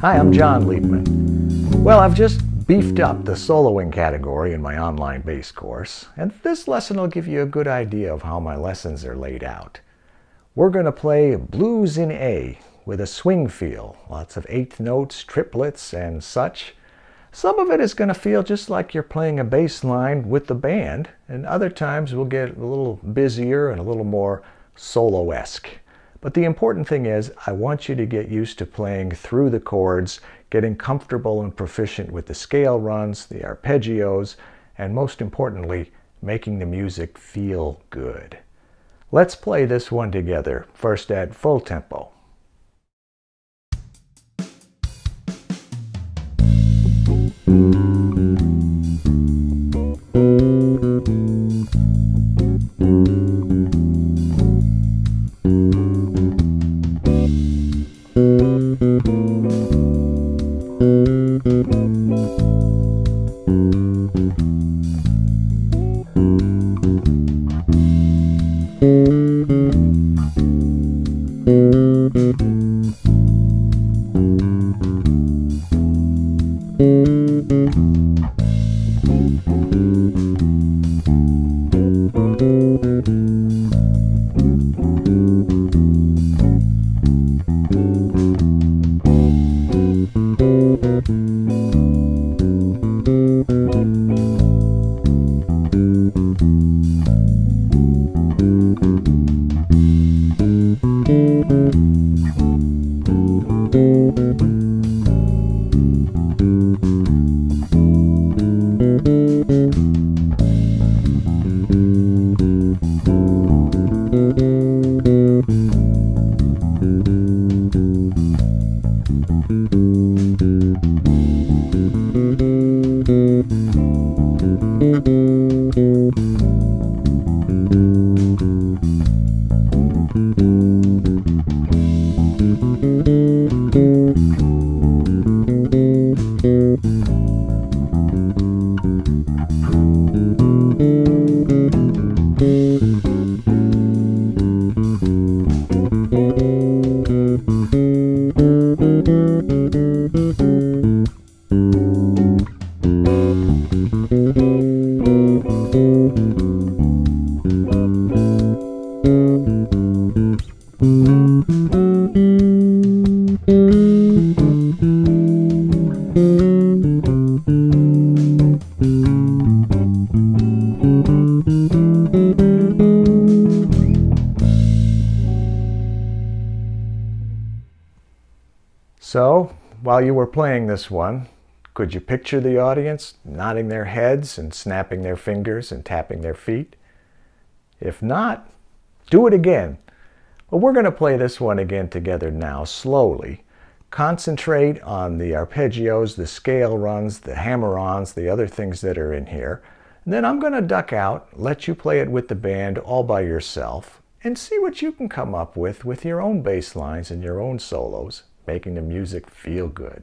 Hi, I'm John Liebman. Well, I've just beefed up the soloing category in my online bass course, and this lesson will give you a good idea of how my lessons are laid out. We're going to play blues in A with a swing feel, lots of eighth notes, triplets, and such. Some of it is going to feel just like you're playing a bass line with the band, and other times we'll get a little busier and a little more solo-esque. But the important thing is, I want you to get used to playing through the chords, getting comfortable and proficient with the scale runs, the arpeggios, and most importantly, making the music feel good. Let's play this one together, first at full tempo. So, while you were playing this one, could you picture the audience nodding their heads and snapping their fingers and tapping their feet? If not, do it again. But we're going to play this one again together now, slowly. Concentrate on the arpeggios, the scale runs, the hammer-ons, the other things that are in here. And then I'm going to duck out, let you play it with the band all by yourself, and see what you can come up with your own bass lines and your own solos, making the music feel good.